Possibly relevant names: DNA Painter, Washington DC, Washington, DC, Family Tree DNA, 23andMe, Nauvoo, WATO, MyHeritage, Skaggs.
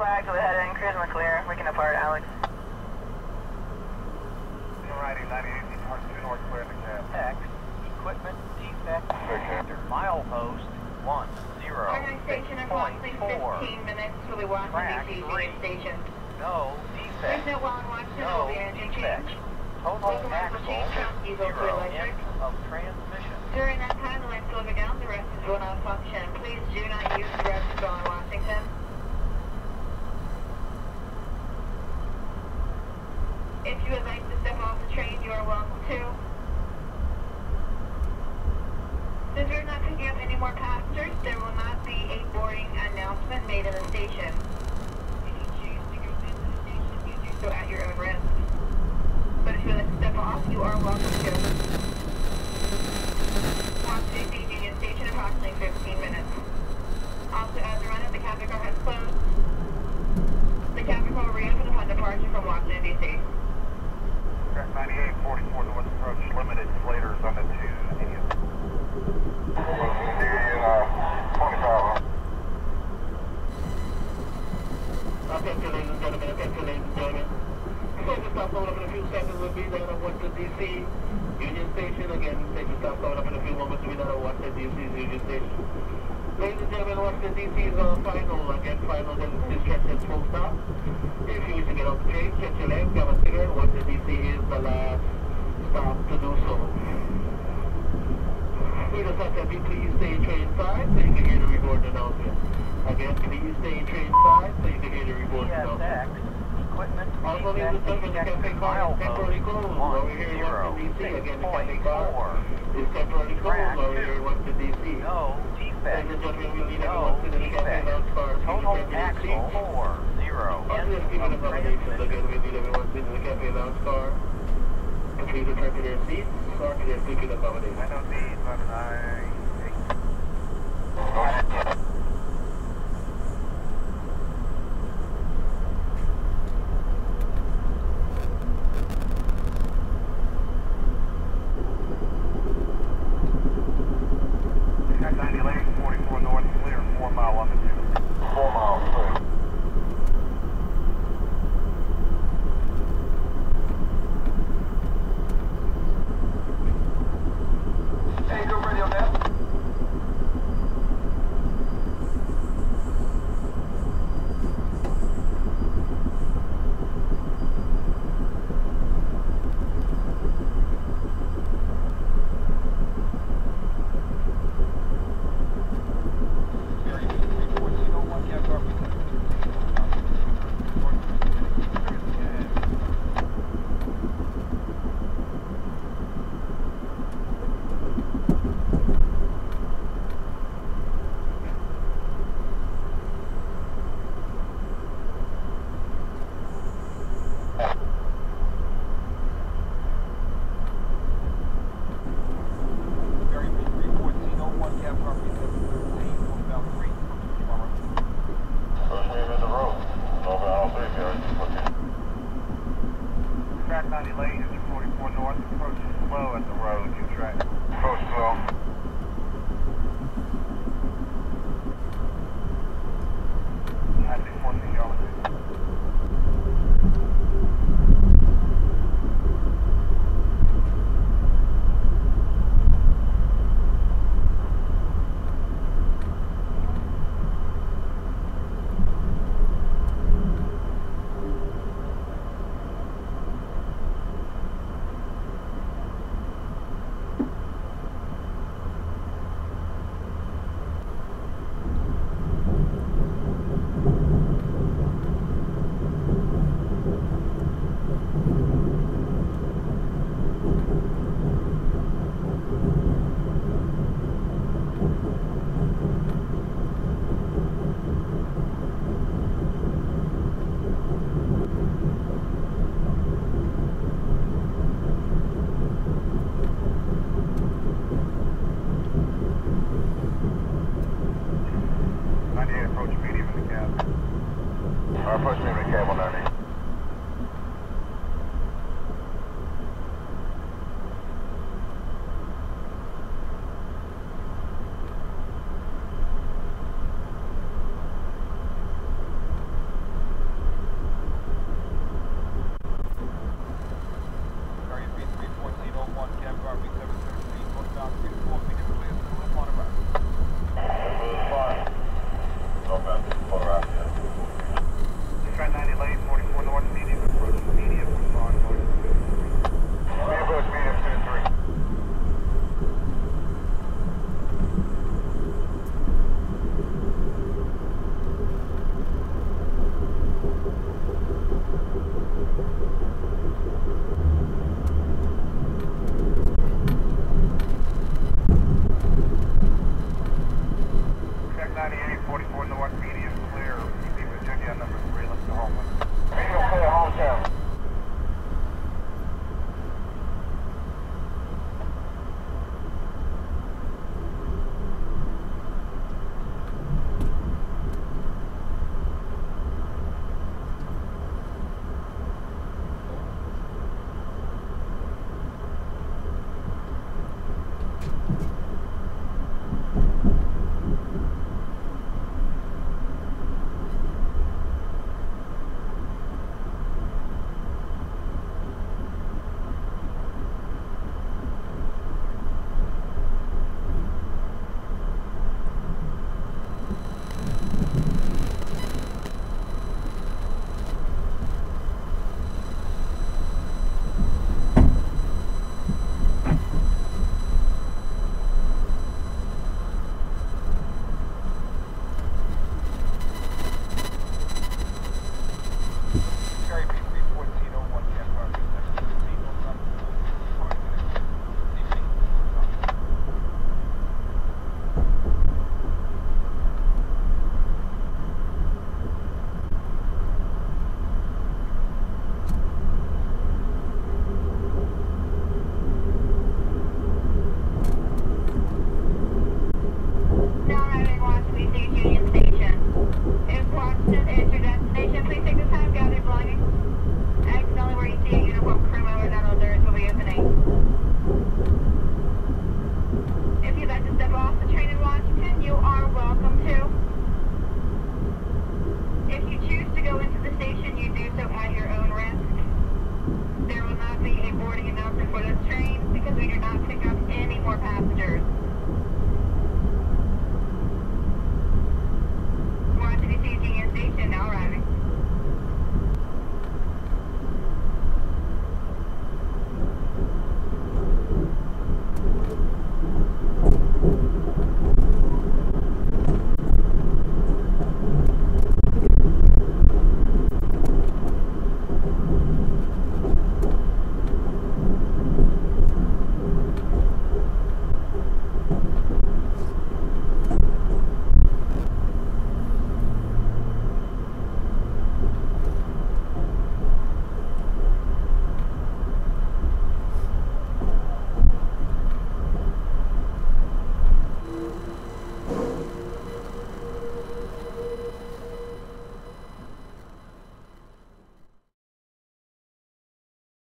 flag, go ahead and cruise and clear. We can depart, Alex. Alrighty, 98, depart to north, clear the cab. X, equipment defect detector, milepost 10. Primary station o'clock, please, 15 minutes for the Washington DC station. No defect. There's no well in Washington, no energy change. Total axle, zero end of transmission. During that time, the lights will go down, the rest will not function. Please do not use the rest of in Washington. If you would like to step off the train, you are welcome to. Since we're not picking up any more passengers, there will not be a boarding announcement made at the station. If you choose to go into the station, you do so at your own risk. But if you would like to step off, you are welcome to. Washington Union Station, approximately 15 minutes. Also, as a runner, the cabin car has closed. The cabin car will reopen upon departure from Washington, D.C. Track 98, 44 North Approach, limited flaters on the 2 Indian. Okay, ladies and gentlemen. Station stop coming up in a few seconds. We'll be there at Washington, D.C. Union Station. Again, station stop coming up in a few moments. We'll be there at Washington, D.C.'s Union Station. Ladies and gentlemen, Washington, D.C. is our final. Again, final distress full stop. If you wish to get off the train, check your legs, have a cigarette. Washington, D.C. is the last stop to do so. Either such that we please stay train side so you can hear the report announcement. Again, please stay train side so you can hear the report announcement. Equipment also, the cafe car is temporarily closed over here in Washington, D.C. Again, the cafe car is temporarily closed over here in Washington, D.C. No defect. Ladies and gentlemen, we need everyone to the cafe car. Total axle 40. Again, we need everyone to the cafe lounge car. Please return to their seats. Sorry to their seated accommodation. I don't need 598. Approach medium in the cab. Approach medium in the cab, 190.